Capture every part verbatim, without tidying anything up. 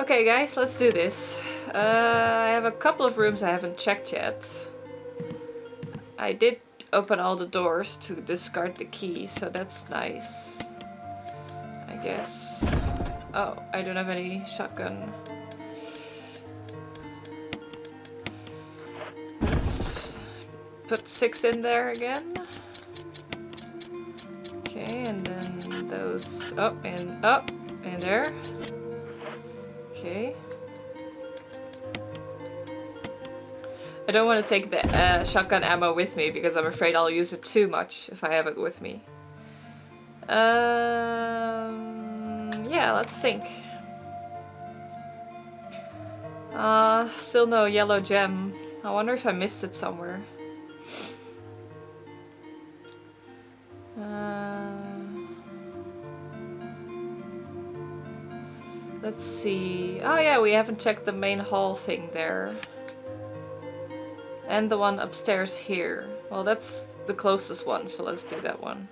Okay guys, let's do this. Uh, I have a couple of rooms I haven't checked yet. I did open all the doors to discard the key, so that's nice, I guess. Oh, I don't have any shotgun. Let's put six in there again. Okay, and then those up and up and there. Okay. I don't want to take the uh, shotgun ammo with me because I'm afraid I'll use it too much if I have it with me. Um, yeah, let's think. Uh, still no yellow gem. I wonder if I missed it somewhere. Uh, let's see. Oh yeah, we haven't checked the main hall thing there. And the one upstairs here. Well, that's the closest one, so let's do that one.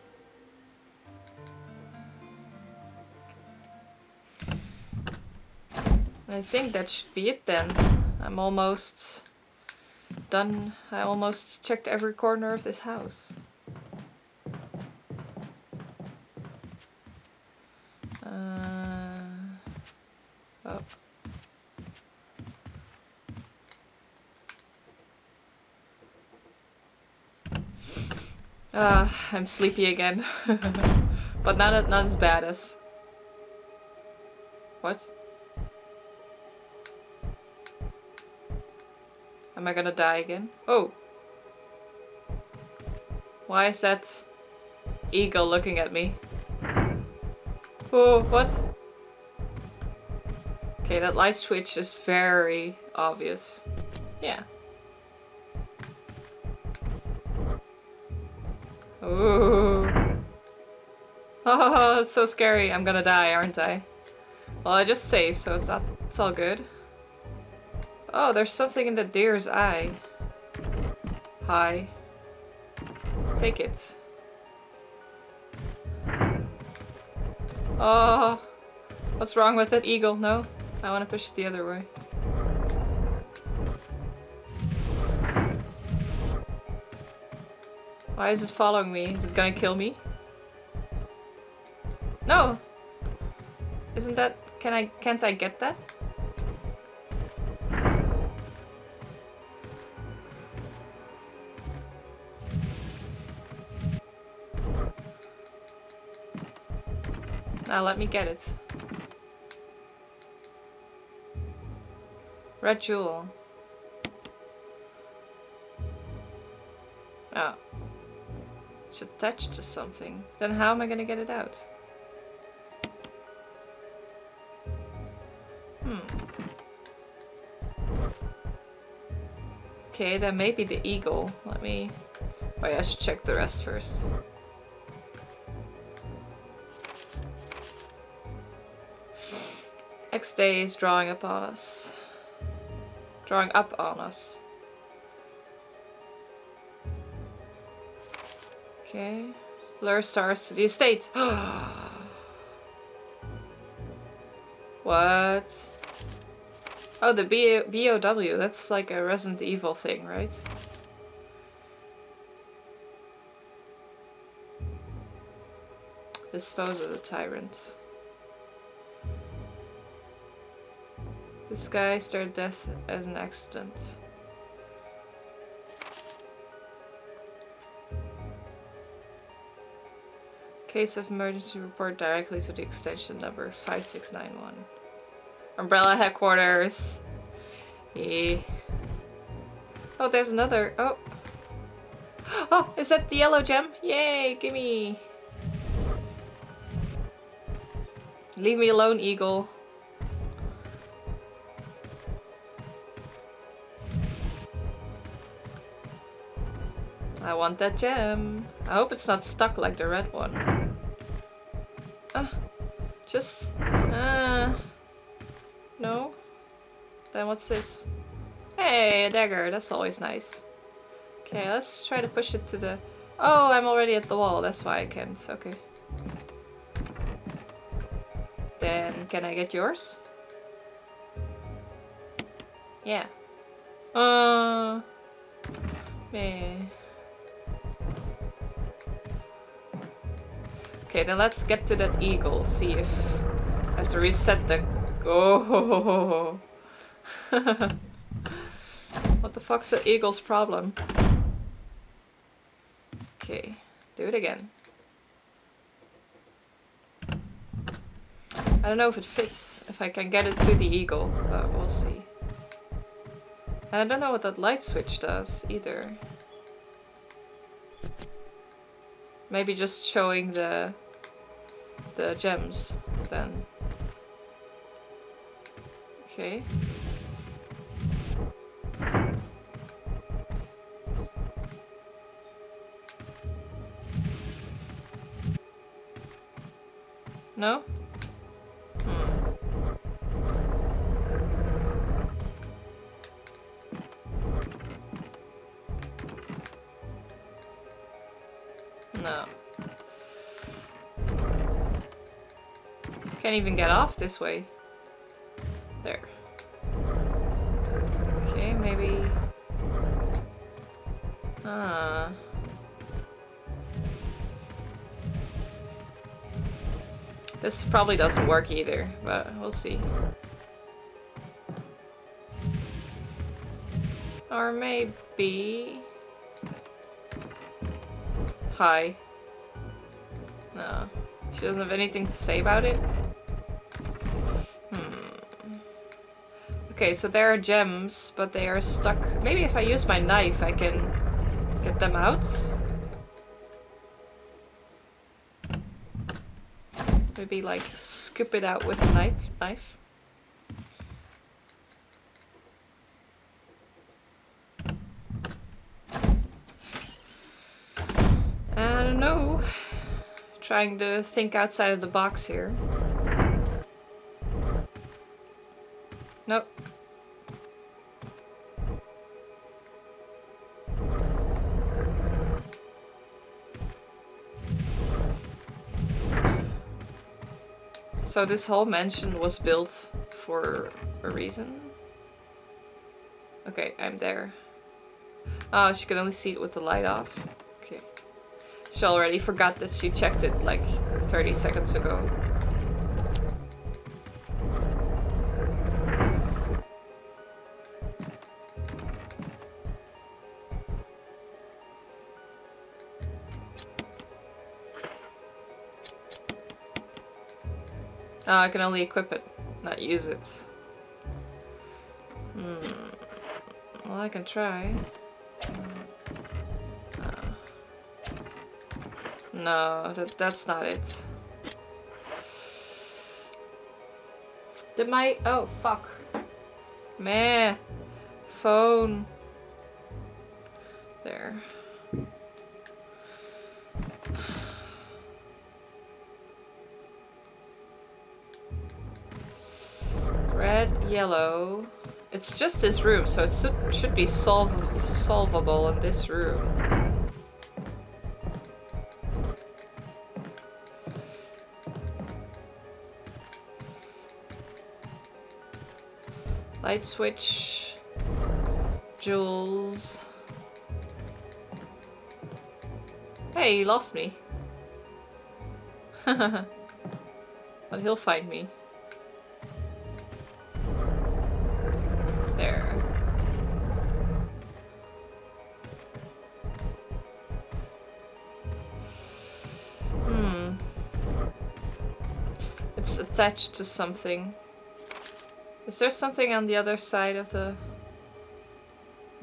I think that should be it then. I'm almost done. I almost checked every corner of this house. Uh, oh. Uh, I'm sleepy again, but not not as bad as. What? Am I gonna die again? Oh! Why is that eagle looking at me? Oh, what? Okay, that light switch is very obvious. Yeah. Ooh. Oh, it's so scary. I'm gonna die, aren't I? Well, I just saved, so it's not. It's all good. Oh, there's something in the deer's eye. Hi. Take it. Oh, what's wrong with that eagle? No, I want to push it the other way. Why is it following me? Is it gonna kill me? No! Isn't that... Can I... Can't I get that? Now let me get it. Red jewel. Oh. It's attached to something. Then how am I gonna get it out? Hmm. Okay, that may be the eagle. Let me... Wait, I should check the rest first. Next day is drawing up on us. Drawing up on us. Okay. Blur stars to the estate. What? Oh, the B O W. That's like a Resident Evil thing, right? Dispose of the tyrant. This guy started death as an accident. Case of emergency report directly to the extension number five six nine one. Umbrella headquarters. Yeah. Oh, there's another. Oh. Oh, is that the yellow gem? Yay, gimme. Leave me alone, eagle. I want that gem. I hope it's not stuck like the red one. Uh, just... Uh, no? Then what's this? Hey, a dagger. That's always nice. Okay, let's try to push it to the... Oh, I'm already at the wall. That's why I can't. Okay. Then, can I get yours? Yeah. Uh. Man. Okay, then let's get to that eagle. See if I have to reset the. Oh. What the fuck's the eagle's problem? Okay, do it again. I don't know if it fits. If I can get it to the eagle, but we'll see. And I don't know what that light switch does either. Maybe just showing the the gems then. Okay. No? Hmm. No. Can't even get off this way. There. Okay, maybe... Ah... This probably doesn't work either, but we'll see. Or maybe... Hi. No. She doesn't have anything to say about it? Hmm. Okay, so there are gems, but they are stuck. Maybe if I use my knife I can get them out? Maybe like scoop it out with a knife knife. I don't know. Trying to think outside of the box here. Nope. So this whole mansion was built for a reason? Okay, I'm there. Oh, she could only see it with the light off. Okay. She already forgot that she checked it like thirty seconds ago. Oh, I can only equip it, not use it. Hmm. Well, I can try. Oh. No, that, that's not it. Did my... Oh, fuck. Meh. Phone. There. Red, yellow. It's just this room, so it should, should be solve solvable in this room. Light switch. Jewels. Hey, you lost me. But he'll find me. Attached to something. Is there something on the other side of the...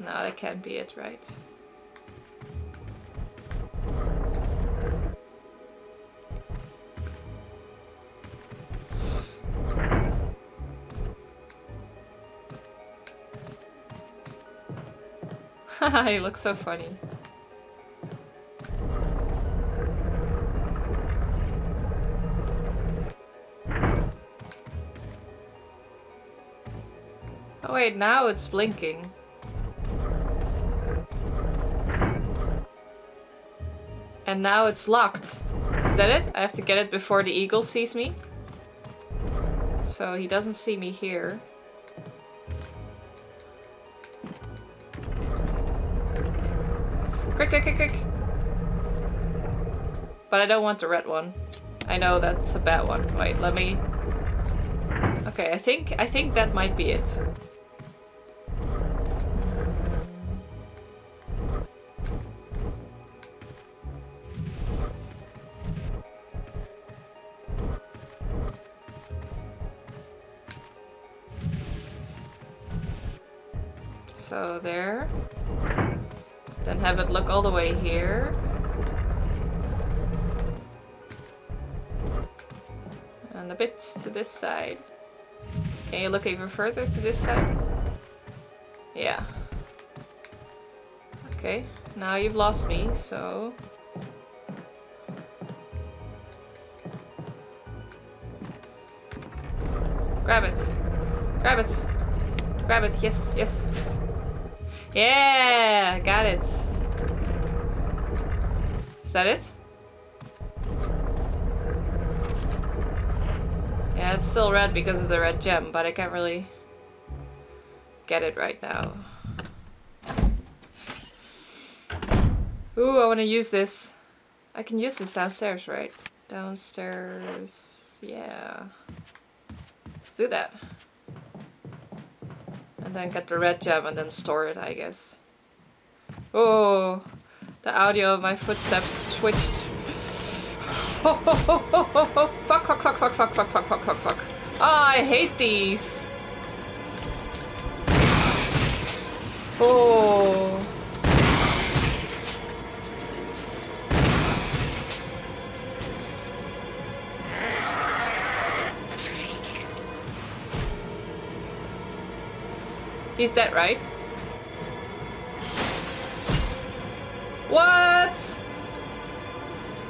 No, that can't be it, right? Haha, you look so funny. Wait, now it's blinking. And now it's locked. Is that it? I have to get it before the eagle sees me. So he doesn't see me here. Quick, quick, quick, quick! But I don't want the red one. I know that's a bad one. Wait, let me... Okay, I think, I think that might be it. So there. Then have it look all the way here. And a bit to this side. Can you look even further to this side? Yeah. Okay, now you've lost me, so... Grab it! Grab it! Grab it, yes, yes! Yeah! Got it! Is that it? Yeah, it's still red because of the red gem, but I can't really get it right now. Ooh, I want to use this. I can use this downstairs, right? Downstairs... yeah. Let's do that. And then get the red gem and then store it, I guess. Oh, the audio of my footsteps switched. Oh, oh, oh, oh, oh, oh. Fuck, fuck, fuck, fuck, fuck, fuck, fuck, fuck, fuck, fuck. Oh, I hate these. Oh. He's dead, right? What?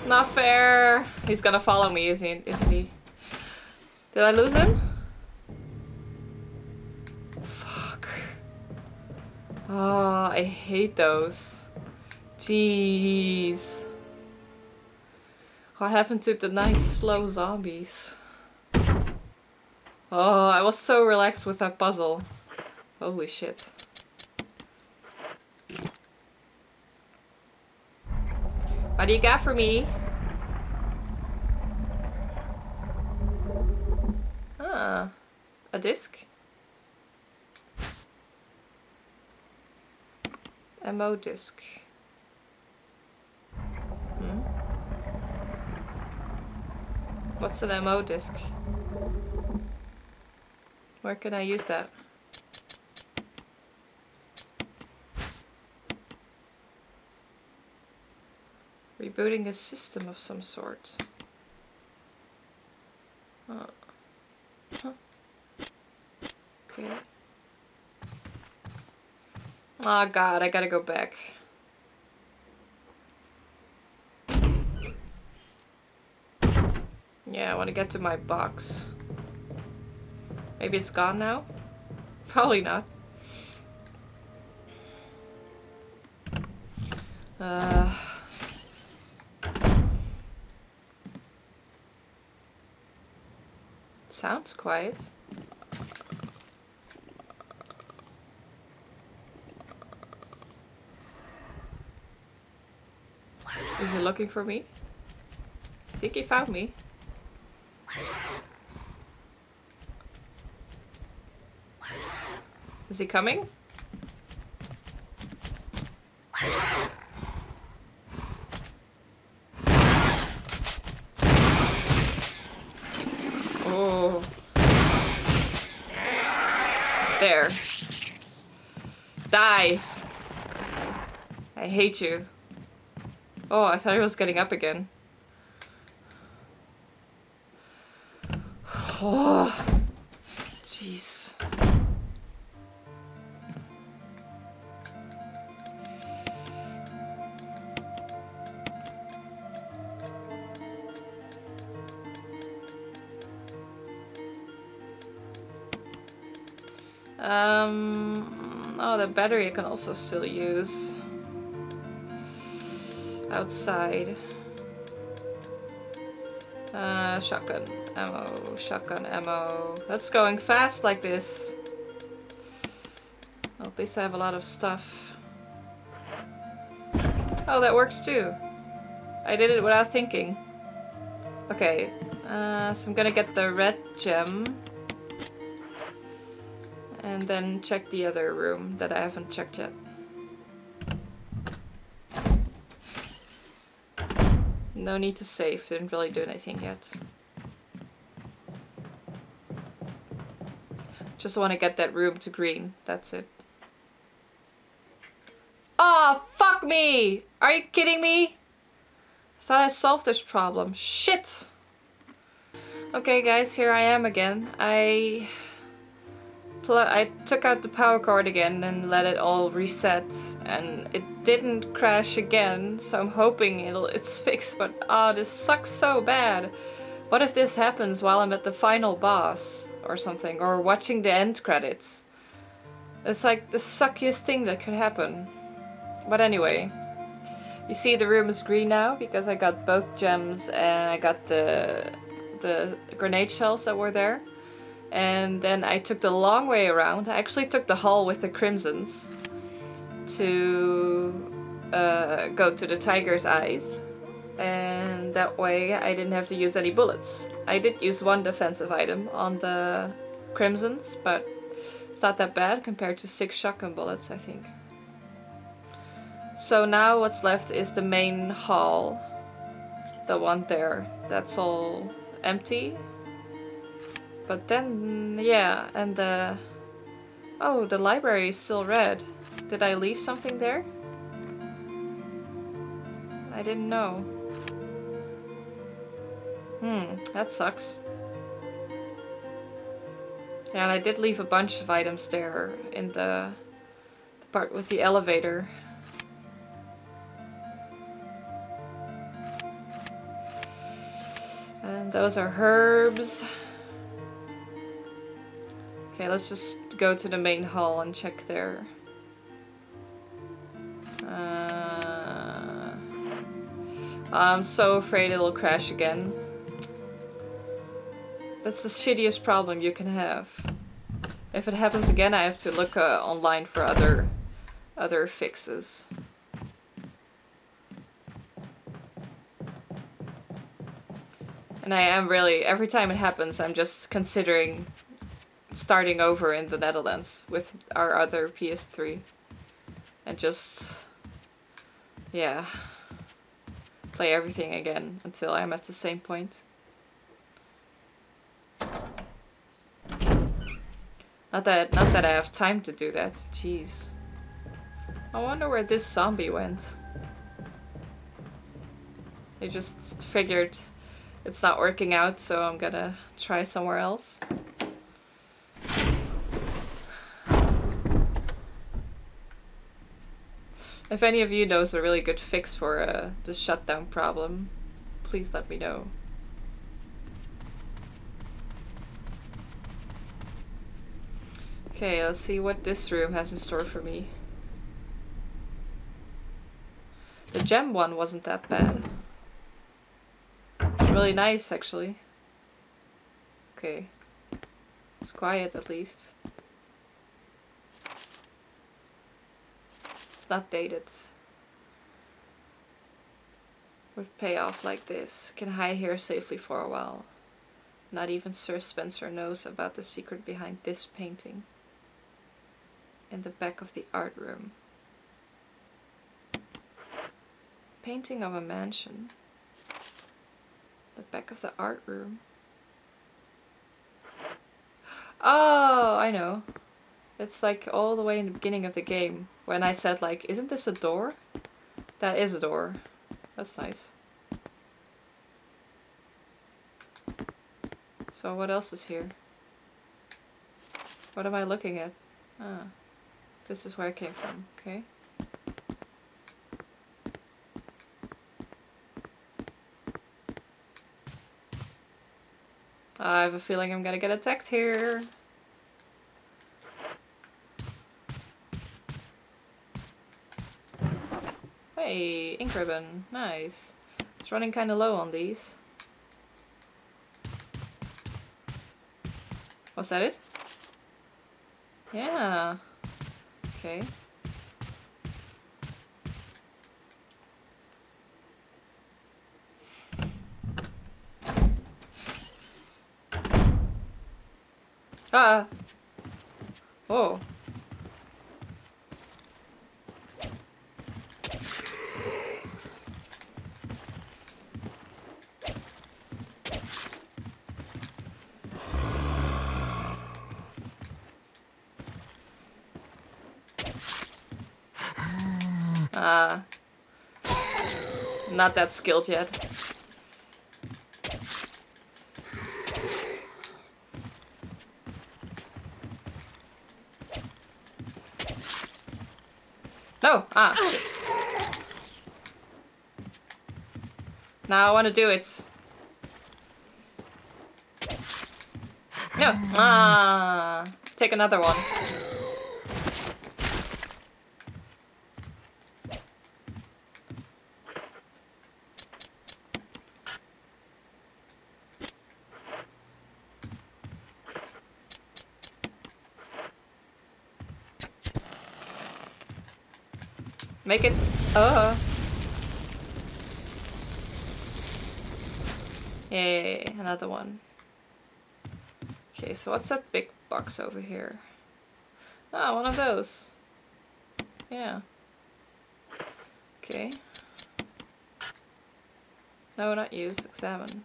Not fair. He's gonna follow me, isn't he? Isn't he? Did I lose him? Fuck. Oh, I hate those. Jeez. What happened to the nice slow zombies? Oh, I was so relaxed with that puzzle. Holy shit. What do you got for me? Ah, a disc? M O disc. Hmm? What's an M O disc? Where can I use that? Rebooting a system of some sort. Oh. Huh. Okay. Oh god, I gotta go back. Yeah, I want to get to my box. Maybe it's gone now? Probably not. Uh... Sounds quiet. Is he looking for me? I think he found me. Is he coming? There. Die. I hate you. Oh, I thought I was getting up again. Oh, jeez. Um, oh, the battery I can also still use outside. Uh, shotgun ammo, shotgun ammo. That's going fast like this. Well, at least I have a lot of stuff. Oh, that works too. I did it without thinking. Okay, uh, so I'm gonna get the red gem. And then check the other room that I haven't checked yet. No need to save, didn't really do anything yet. Just want to get that room to green, that's it. Oh, fuck me! Are you kidding me? I thought I solved this problem. Shit! Okay guys, here I am again. I... I took out the power cord again and let it all reset, and it didn't crash again, so I'm hoping it'll it's fixed, but ah, oh, this sucks so bad. What if this happens while I'm at the final boss or something, or watching the end credits? It's like the suckiest thing that could happen. But anyway, you see the room is green now because I got both gems and I got the the grenade shells that were there. And then I took the long way around. I actually took the hall with the crimsons to uh, go to the tiger's eyes, and that way I didn't have to use any bullets. I did use one defensive item on the crimsons, but it's not that bad compared to six shotgun bullets, I think. So now what's left is the main hall, the one there. That's all empty. But then, yeah, and the... Oh, the library is still red. Did I leave something there? I didn't know. Hmm, that sucks. Yeah, and I did leave a bunch of items there in the, the part with the elevator. And those are herbs. Okay, let's just go to the main hall and check there. Uh, I'm so afraid it'll crash again. That's the shittiest problem you can have. If it happens again, I have to look uh, online for other, other fixes. And I am really, every time it happens, I'm just considering starting over in the Netherlands with our other P S three and just, yeah, play everything again until I'm at the same point. Not that, not that I have time to do that, jeez. I wonder where this zombie went. They just figured it's not working out, so I'm gonna try somewhere else. If any of you knows a really good fix for uh, the shutdown problem, please let me know. Okay, let's see what this room has in store for me. The gem one wasn't that bad. It's really nice, actually. Okay. It's quiet, at least. Not dated. Would pay off like this. Can hide here safely for a while. Not even Sir Spencer knows about the secret behind this painting. In the back of the art room. Painting of a mansion. The back of the art room. Oh, I know. It's like all the way in the beginning of the game when I said like, isn't this a door? That is a door. That's nice. So what else is here? What am I looking at? Ah, this is where I came from, okay. I have a feeling I'm gonna get attacked here. Hey, ink ribbon, nice. It's running kind of low on these. Was that it? Yeah. Okay. Ah. Oh. Uh, not that skilled yet. No! Ah, shit. Now I want to do it. No! Ah! Take another one. Make it. Oh. Yay, another one. Okay, so what's that big box over here? Ah, one of those. Yeah. Okay. No, not use, examine.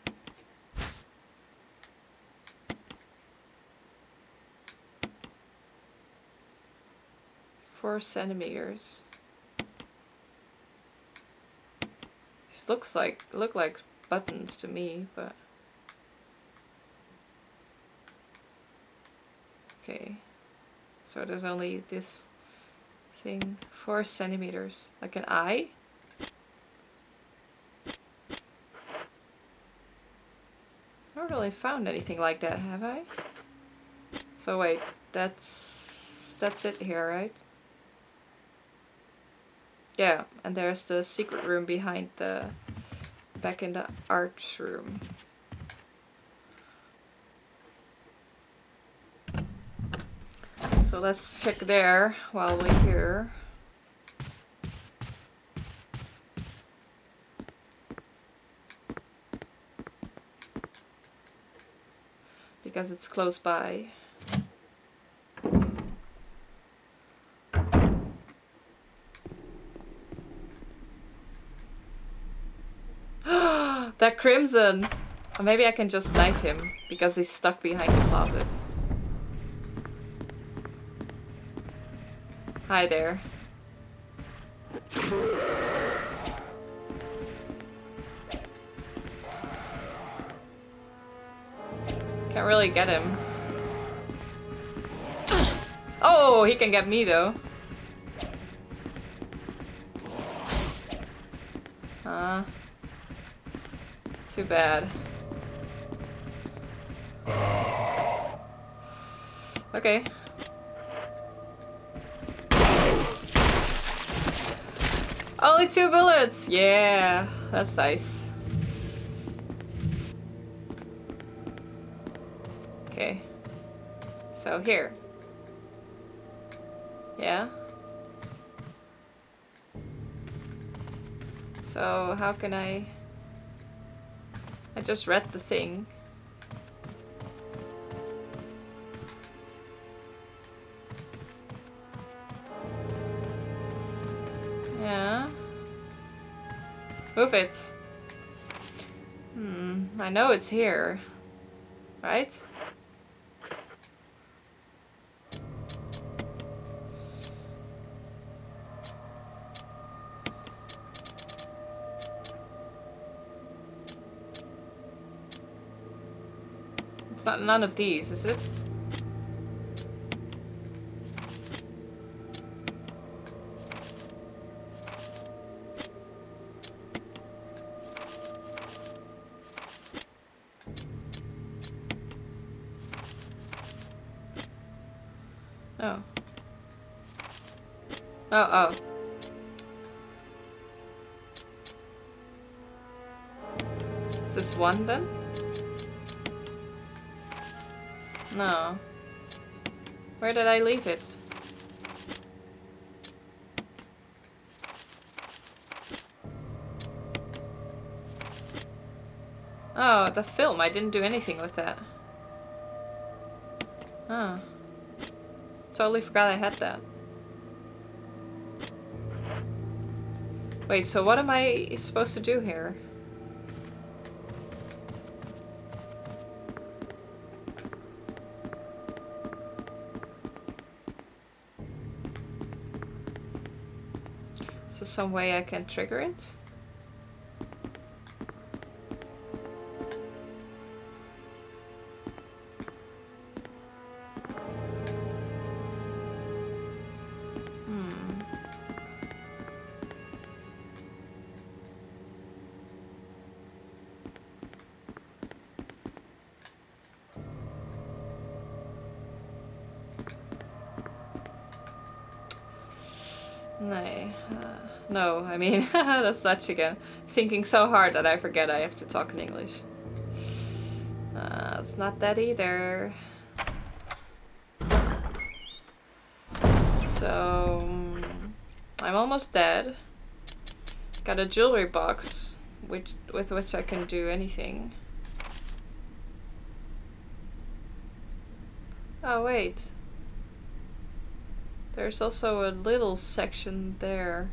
Four centimeters. Looks like look like buttons to me, but okay. So there's only this thing, four centimeters, like an eye. I haven't really found anything like that, have I? So wait, that's that's it here, right? Yeah, and there's the secret room behind the... back in the arch room. So let's check there while we're here. Because it's close by. That crimson! Or maybe I can just knife him, because he's stuck behind the closet. Hi there. Can't really get him. Oh, he can get me though. Ah. Uh. Too bad. Okay. Only two bullets! Yeah, that's nice. Okay. So here. Yeah. So how can I... I just read the thing. Yeah. Move it. Hmm, I know it's here. Right? None of these, is it? Oh. Oh, oh. Is this one then? No. Where did I leave it? Oh, the film. I didn't do anything with that. Huh. Totally forgot I had that. Wait, so what am I supposed to do here? Is there some way I can trigger it? I mean, that's Dutch again. Thinking so hard that I forget I have to talk in English. Uh, it's not that either. So, um, I'm almost dead. Got a jewelry box, which with which I can do anything. Oh wait. There's also a little section there.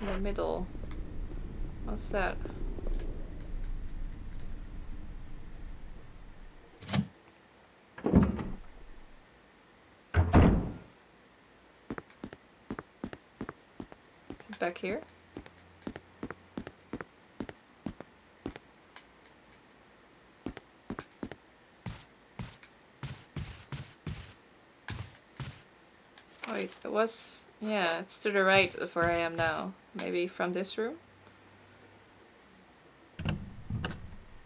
In the middle. What's that? Is it back here? Wait, it was... Yeah, it's to the right of where I am now. Maybe from this room?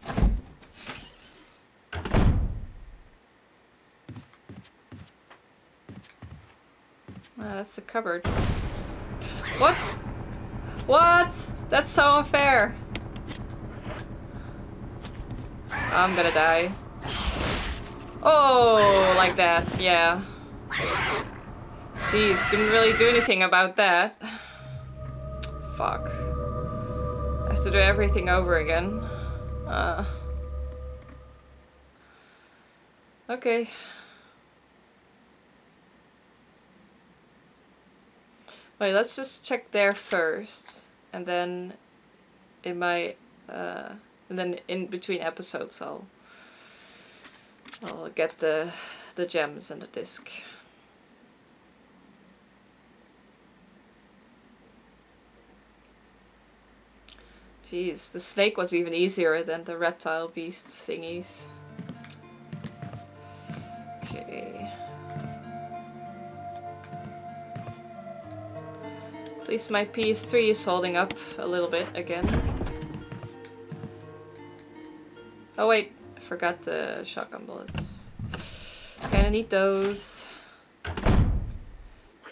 Ah, that's the cupboard. What? What? That's so unfair! I'm gonna die. Oh, like that, yeah. Jeez, couldn't really do anything about that. Fuck. I have to do everything over again. Uh. Okay. Wait, let's just check there first. And then in my uh and then in between episodes I'll I'll get the the gems and the disc. Jeez, the snake was even easier than the reptile beast thingies. Okay. At least my P S three is holding up a little bit again. Oh wait, I forgot the shotgun bullets. Kinda need those.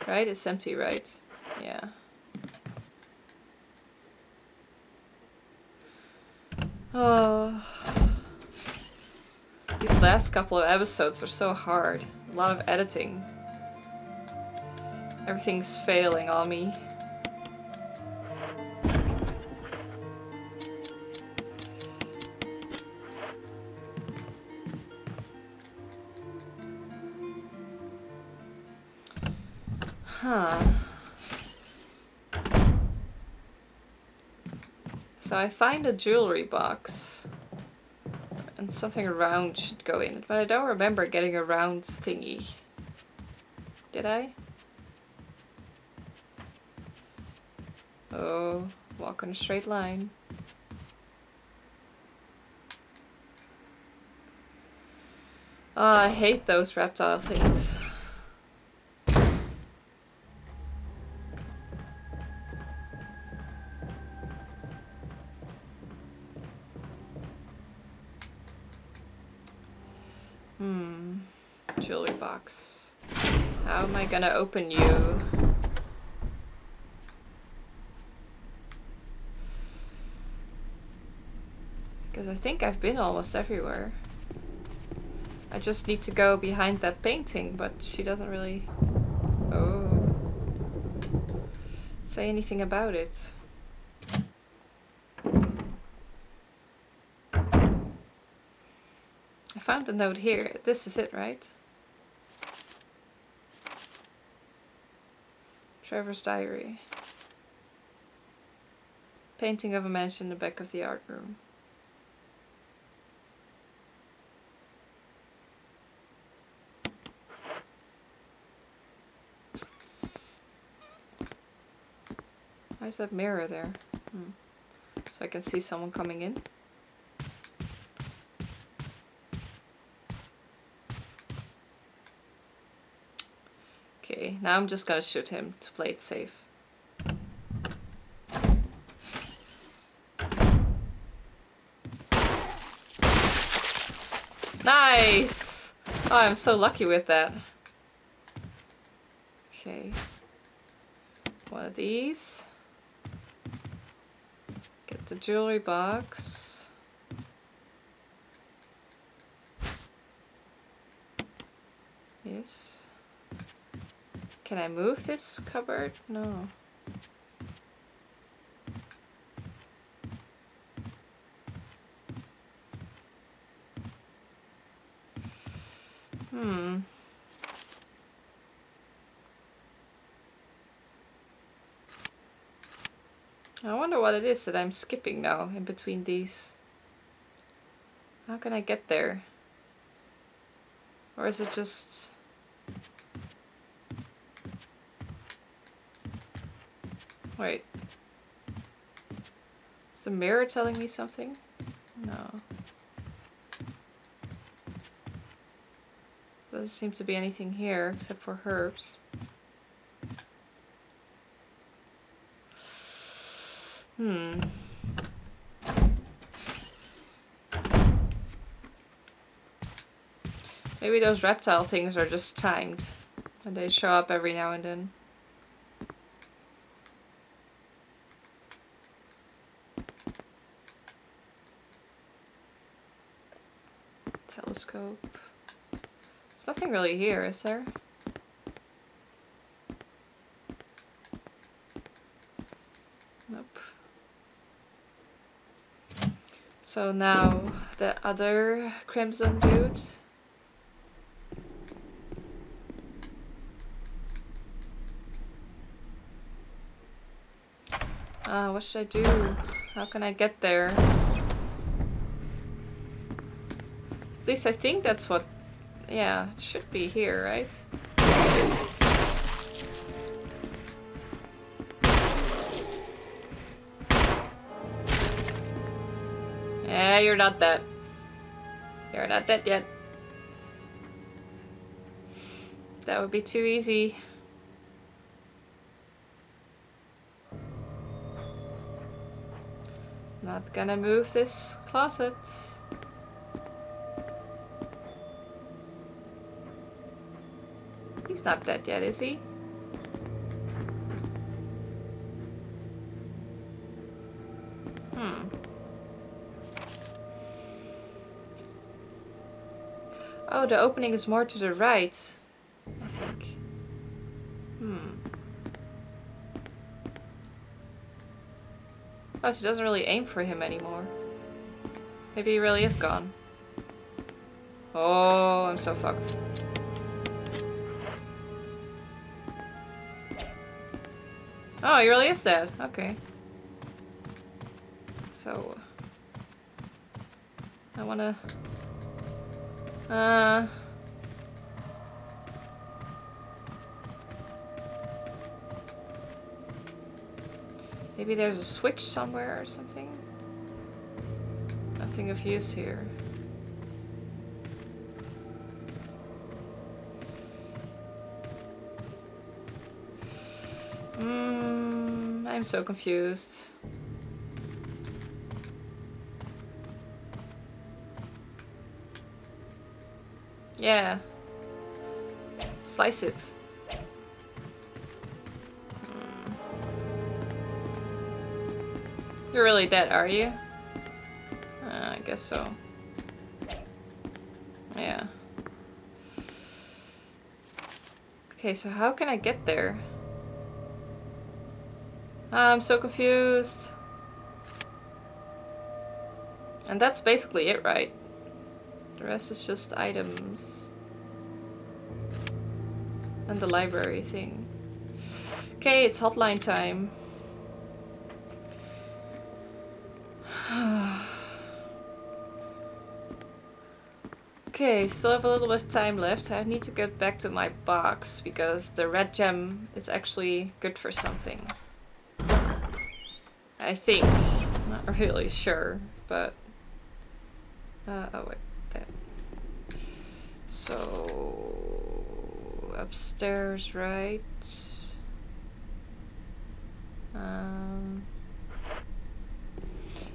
Right? It's empty, right? Yeah. Oh, these last couple of episodes are so hard. A lot of editing. Everything's failing on me. Huh. So I find a jewelry box and something round should go in it, but I don't remember getting a round thingy. Did I? Oh, walk on a straight line. Oh, I hate those reptile things. Gonna open you. Because I think I've been almost everywhere. I just need to go behind that painting, but she doesn't really oh say anything about it. I found a note here. This is it, right? Trevor's diary. Painting of a mansion in the back of the art room. Why is that mirror there? Hmm. So I can see someone coming in. Okay, now I'm just gonna shoot him to play it safe. Nice! Oh, I'm so lucky with that. Okay. One of these. Get the jewelry box. Yes. Can I move this cupboard? No. Hmm. I wonder what it is that I'm skipping now in between these. How can I get there? Or is it just... Wait. Is the mirror telling me something? No. Doesn't seem to be anything here except for herbs. Hmm. Maybe those reptile things are just timed and they show up every now and then. Telescope. There's nothing really here, is there? Nope. So now the other crimson dude. Ah, uh, what should I do? How can I get there? At least I think that's what. Yeah, it should be here, right? Yeah, you're not dead. You're not dead yet. That would be too easy. Not gonna move this closet. He's not dead yet, is he? Hmm. Oh, the opening is more to the right, I think. Hmm. Oh, she doesn't really aim for him anymore. Maybe he really is gone. Oh, I'm so fucked. Oh, he really is dead. Okay. So... I wanna... Uh... Maybe there's a switch somewhere or something? Nothing of use here. Mm, I'm so confused. Yeah. Slice it. Mm. You're really dead, are you? Uh, I guess so. Yeah. Okay, so how can I get there? I'm so confused. And that's basically it, right? The rest is just items. And the library thing. Okay, it's hotline time. Okay, still have a little bit of time left. I need to get back to my box because the red gem is actually good for something. I think. I'm not really sure, but... Uh, oh wait, that. So... upstairs, right? Um,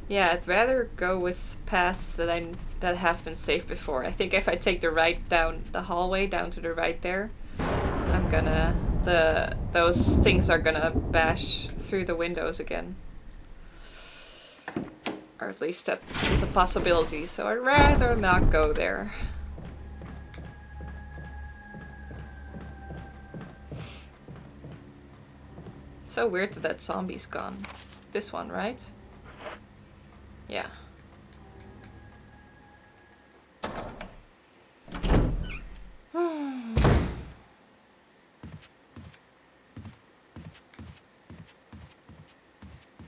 yeah, I'd rather go with paths that I'm that have been saved before. I think if I take the right down the hallway down to the right there, I'm gonna the those things are gonna bash through the windows again, or at least that is a possibility. So I'd rather not go there. So weird that that zombie's gone. This one, right? Yeah.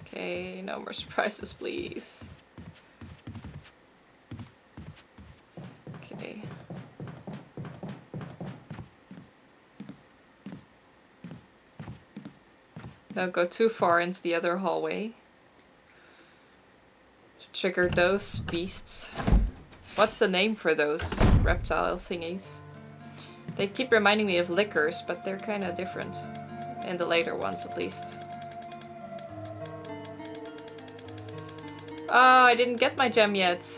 Okay, no more surprises, please. Okay. Don't go too far into the other hallway to trigger those beasts. What's the name for those reptile thingies? They keep reminding me of lickers, but they're kind of different. In the later ones, at least. Oh, I didn't get my gem yet.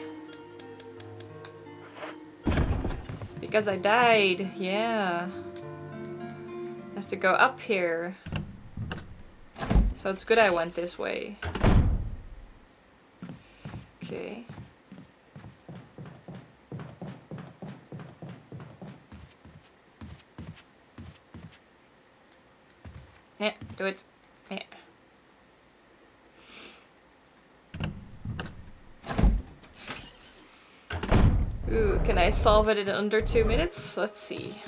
Because I died, yeah. I have to go up here. So it's good I went this way. Okay. Yeah, do it. Yeah. Ooh, can I solve it in under two minutes? Let's see.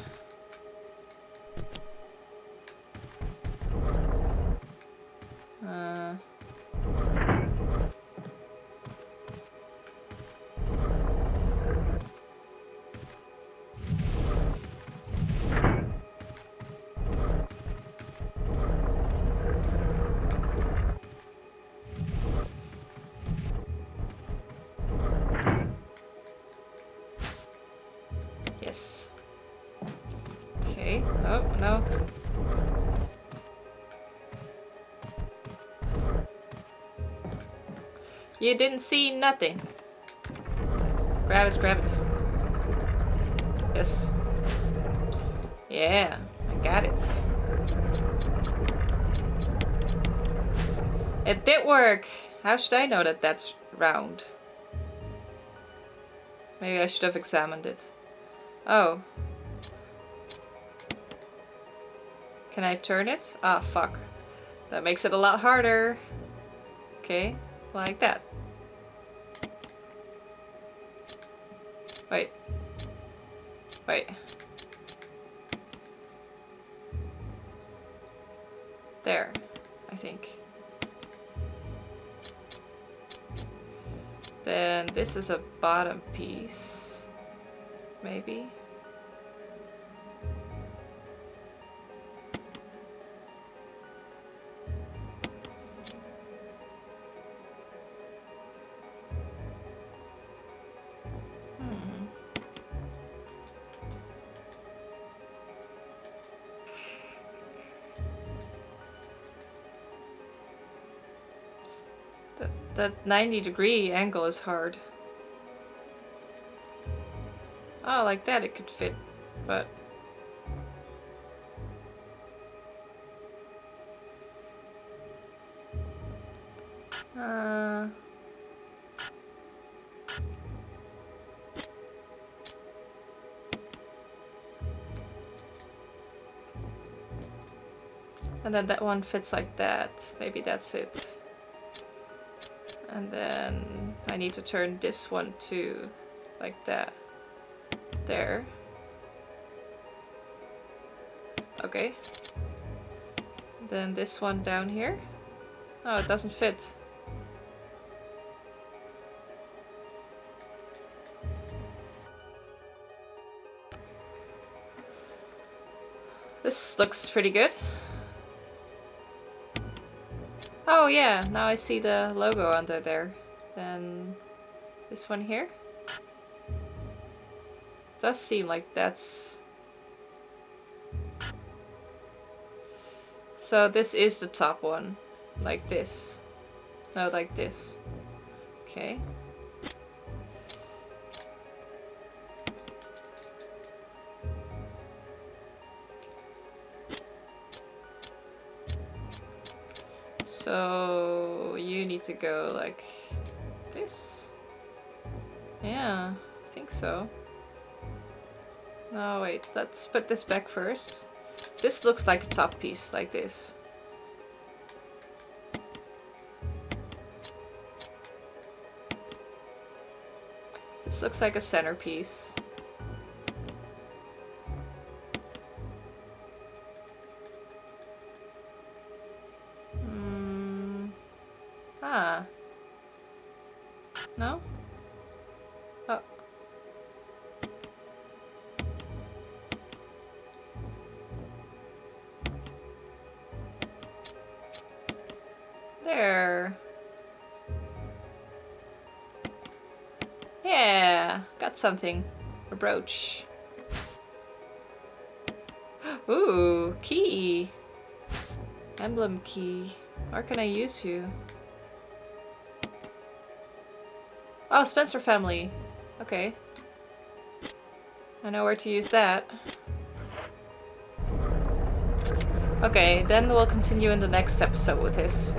You didn't see nothing. Grab it, grab it. Yes. Yeah, I got it. It did work. How should I know that that's round? Maybe I should have examined it. Oh. Can I turn it? Ah, fuck. That makes it a lot harder. Okay, like that. Wait. Wait. There, I think. Then this is a bottom piece, maybe. That ninety degree angle is hard. Oh, like that it could fit, but... Uh... And then that one fits like that. Maybe that's it. And then I need to turn this one too, like that. There. Okay. Then this one down here. Oh, it doesn't fit. This looks pretty good. Oh yeah, now I see the logo under there. Then this one here. Does seem like that's... So this is the top one. Like this. No, like this. Okay. So you need to go like this? Yeah, I think so. No, wait, let's put this back first. This looks like a top piece, like this. This looks like a centerpiece. No? Oh. There. Yeah, got something. A brooch. Ooh, key. Emblem key. Where can I use you? Oh, Spencer family. Okay. I know where to use that. Okay, then we'll continue in the next episode with this.